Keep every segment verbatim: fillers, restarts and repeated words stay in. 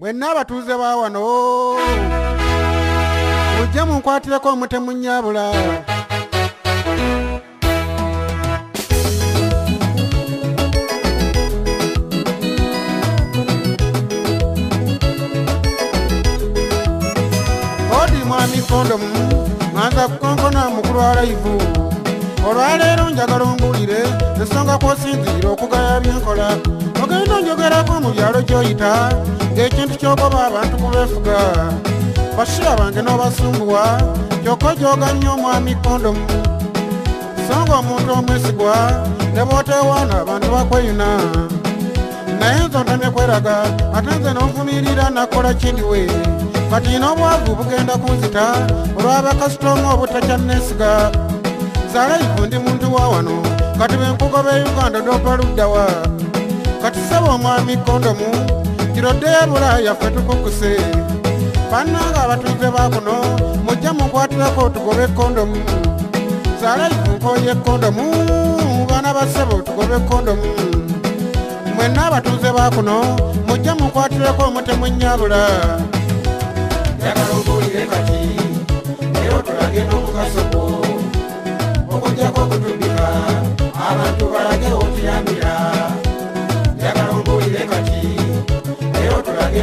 mwenna abatuuze ba wano mujje munkwatireko omutemu nnyabula. Odi mwami kondomu mwanza kukonkona mukulu wa live olwaleero njagala ongulire ensonga kw'osinziira okugaya byenkola ogenda njogerako mu byalo gy'oyita ng'ekintu ky'ogoba abantu kubeefuga basira bange n'obasunguwa kyokka ogyoga nnyo omwami kondomu nsonga omuntu omwesigwa ne bw'oteewaana abantu bakweyuna naye nze ntamye kweraga ate nze n'onvumirira nakola kindiwe kati n'obwavu bugenda kunzita olw'abakasitoma obutakyanneesiga. Sala ikundi muntu wa wano kati benkugobe Uganda dopa luddawa kati saba omwami kondomu kirodde yabula yaffe tukukuse bannanga abatuuze baakuno mujja mukwatirako tugobe kondomu. Sala ikunkoye kondomu baana basebo tugobe kondomu mwenna abatuuze baakuno mujja mukwatirako omutemu nnyabula. Njagala obuulire kati naye otulage n'omugaso gwo okujja kutubika abantu balage otuyambira. Njagala ombuulire kati leero tulage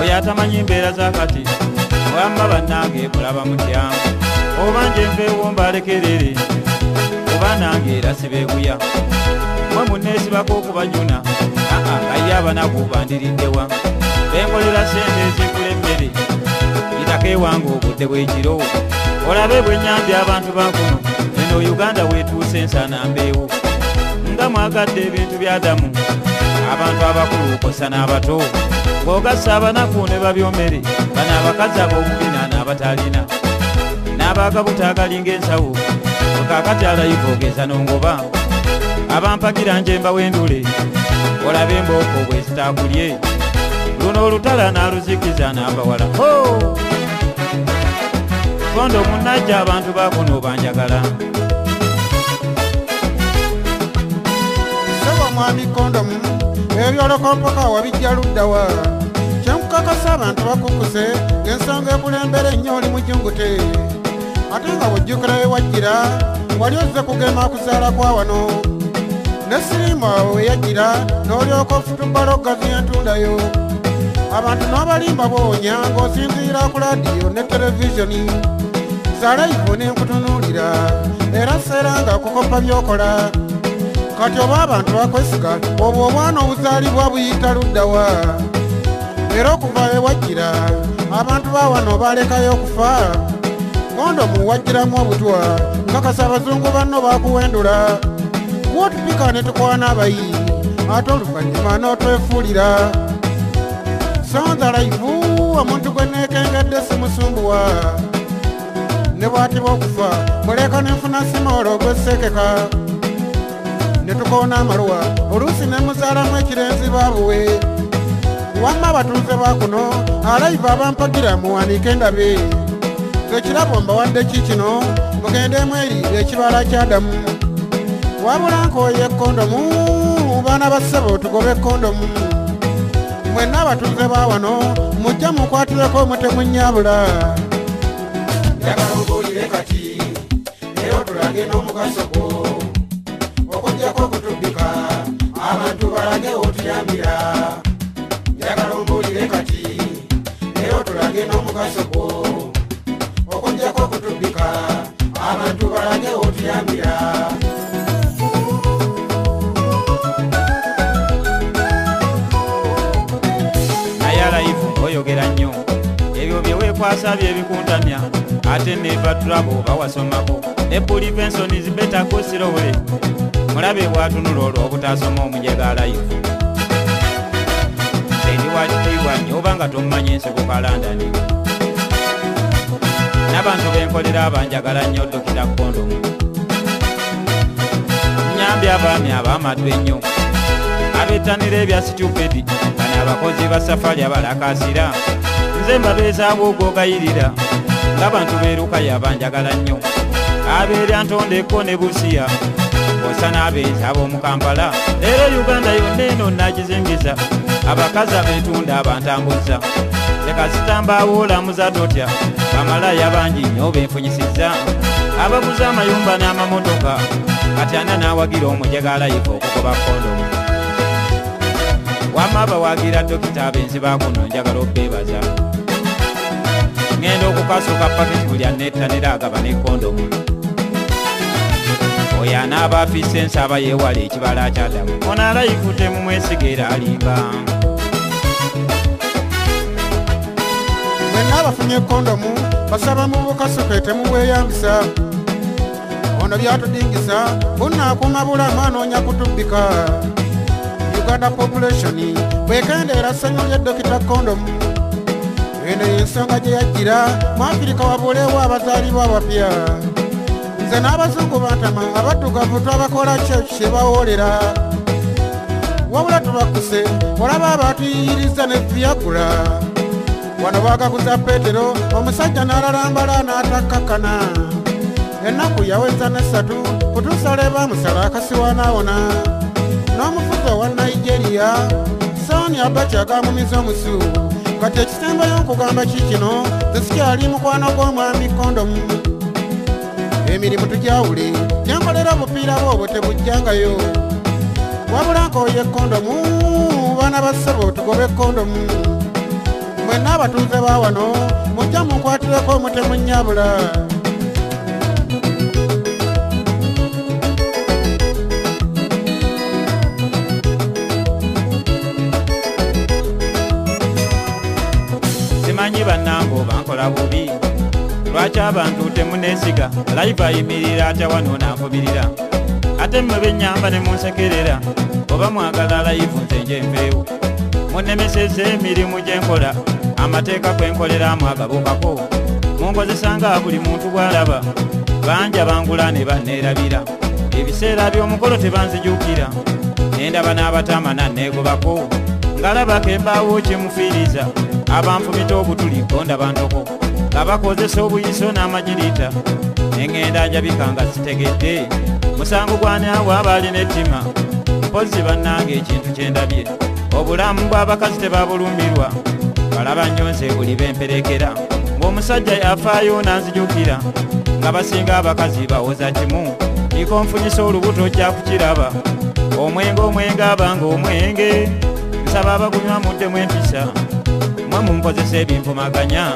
oyo atamanyi embeera zaakati wamba bannange bulaba mutya oba nje mbeewo mbalekerere oba nange era sibeeguya mwe munneesibako okubajuna aha nga ye abanaku bandiriddewa benkolera sente ezigula emmere yitako ewange obudde bw'ekiro olabe bwennyambye abantu bakuno eno Uganda weetuuse ensana mbeewo nga mwagadde ebintu by'adamu abantu abakulu okosa n'abato ng'ogasa abanaku ne babyomere bano abakazi ab'obubina n'abatalina n'abaagabutaagalinga ensawo okaakati alayikoogeza n'ongoba abampagira njemba w'endule olabe embooko bwe zitaakulye luno olutala n'aluzikiza n'abawala kondo munajja abantu bakuno banjagala. Saba mwami kondomu ebyolokompoka wabijja luddawa kyemukakasa abantu bakukuse ng'ensonga ekulembera ennyo oli mujungute ate nga bwojjukira we wajjira wali ozze kugema kuzaala kwa wano ne siriima we yajjira n'olyoka ofutubbala oggazi entundayo abantu n'abalimba boonya ng'osinziira ku laadiyo ne televizoni. Sala ifune nkutunuulira era seranga kukopa byokola kati oba abantu bakwesiga obwo obwana obuzaalibwa buyita luddawa era okuva ewajjira abantu bawano balekayo okufa kondomu wajjiramu obutwa nkakasa abazungu banno bakuwendula wootupika ne tukwana abayi ate oluvannyuma n'otwefuulira. Sonza laivu omuntu gwe neekengedde simusumbuwa ne bw'atiba okufa muleka nenfuna simoolo ogwessekeka ne tukoona amaluwa oluusi ne muzaalamu ekirenzi baabuwe wamma abatuuze baakuno alayvu abampagira muwandiika endabe ekirabo mbawadde ki kino mugendemu eri ekibala ky'adamu wabula nkooye kondomu baana bassebo tugobe kondomu mwenna abatuuze ba wano mujja mukwatireko omutemu nnyabula. Njagala obuulire kati leero tulage n'omugaso gwo okujjako okutubbika abantu balage otuyambira. Njagala obuulire kati leero tulage n'omugaso gwo okujjako okutubbika abantu balage otuyambira. Oyogera nnyo ebyo byeweekwasa byebikuntamya ate nebatulabo bawasomako ne pulivensoni zibetako sirowole mulabe bwatunula olwo obutaasoma omujega alayivu sendiwatiibwa nnyo obanga kubanga tumanye nseko kalanda ni nabantu benkolera abanjagala nnyo dokita kondomu nyambi abaami abaamatu ennyo abetanira ebya situpedi bana abakozi ba safari abalakasira nze mbabezaabo ogogayirira ng'abantu beeruka yabanjagala nnyo abeera ntondeko ne busiya osana abezaabo mu Kampala era Uganda yonna eno nagizingiza abakazi abeetunda abantambuza lekazitamba wola muzadotya bamalaya bangi nnyo benfunyisiza abaguza amayumba n'amamotoka kati ana n'awagira omujagala yifo okukoba kondomu wamaba wagira dokita abenzi bakuno njagala obbeebaza ngenda okukasuka paketi buli anettanira agaba ne kondomu oyana abafisa ensaba yeewala ekibala kyadamu ono alayikute mu mwesigera alimba mwenna abafunye kondomu basaba mu bukasuka temuweeyambisa ono byatudingisa bunnaakuma bulamu anoonya kutubbika Uganda population bwekendeera ssanyu lya dokita kondomu eno y'ensonga gye yajjira mu Afirika wabuleewo abazaalibwa abapya nze n'abazungu bantama abaddugavu twabakola kyo kyebawoolera wabula tubakuse olaba abatuyiyiriza ne Viagra wano baagaguza Petero omusajja n'alalambala n'atakkakkana ennaku yaweza n'essatu kutuusa lwe baamusala akasiwaanaawona n'omufuzi owa Nigeria Sani Abacha agamumiza omusu kati ekisembayo okugamba kikino tesikyali mukwano gw'omwami kondomu emirimu tujawule gyankolera obupiira bw'obwo tebujjangayo wabula nkooye ekondomu baana bassebo tugobe ekondomu mwenna abatuuze ba wano mujja munkwatireko omutemu nnyabula Simanyi bannange bankola bubi lwaki abantu temuneesiga live ayimirira atya wano nankubirira ate mmwe bennyamba ne munsekerera oba mwagala live nze nje mpeewo munnemesezza emirimu gye nkola amateeka kwe nkoleramu agabumbako munkozesanga buli muntu bw'alaba bangi abangula ne banneerabira ebiseera by'omukolo tebanzijukira nendaba n'abatamana nneegobako ngalabako embaawo kye mufiiriza abanfumita obutuliko ndabantoko abakozesa obuyiso n'amagiriita engenda ajabika nga zitegedde musango gwanawo abalina ettima mpozi bannange ekintu kye ndabye obulamu bw'abakazi tebabulumbirwa balaba nnyo nze buli bemperekera ng'omusajja afaayo nanzijukira nga basinga abakazi bawoza kimu niko nfunyisa olubuto kya kukiraba omwenge omwenge abanga omwenge nsaba abagunywa muddemu empisa mamu mkozese ebinfumaganya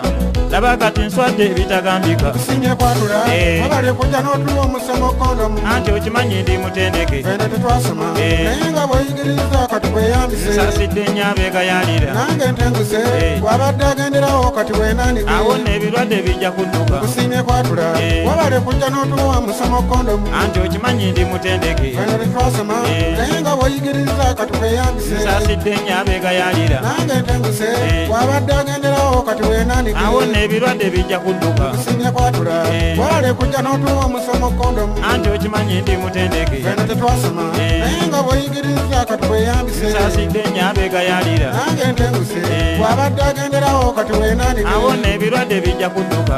laba kati nswadde ebitagambika sinye kwatula abali okujja n'otuwa omusomo kondomu anti okimanyi ndi mutendeke fene tetwasoma naye nga bweyigiriza kati bweyambise nsasidde nnyo abeegayaalira nange ntenguse wabadde agenderawo kati bwenandike awo n'ebirwadde bijja kudduka kusinye kwatula wabali okujja n'otuwa omusomo kondomu anti okimanyi ndi mutendeke fene tetwasoma naye nga bweyigiriza kati bweyambise nsasidde nnyo abeegayaalira nange ntenguse wabadde agenderawo kati bwenandike ebirwadde bijja kudduka kusinye kwatula wale kujja n'otuwa omusomo kondomu anti okimanyi ndi mutendeke fene tetwasoma naye nga bweyigiriza kati bweyambise nsasidde nnyo abeegayaalira nange ntenguse wabadde agenderawo kati wenandike awo n'ebirwadde bijja kudduka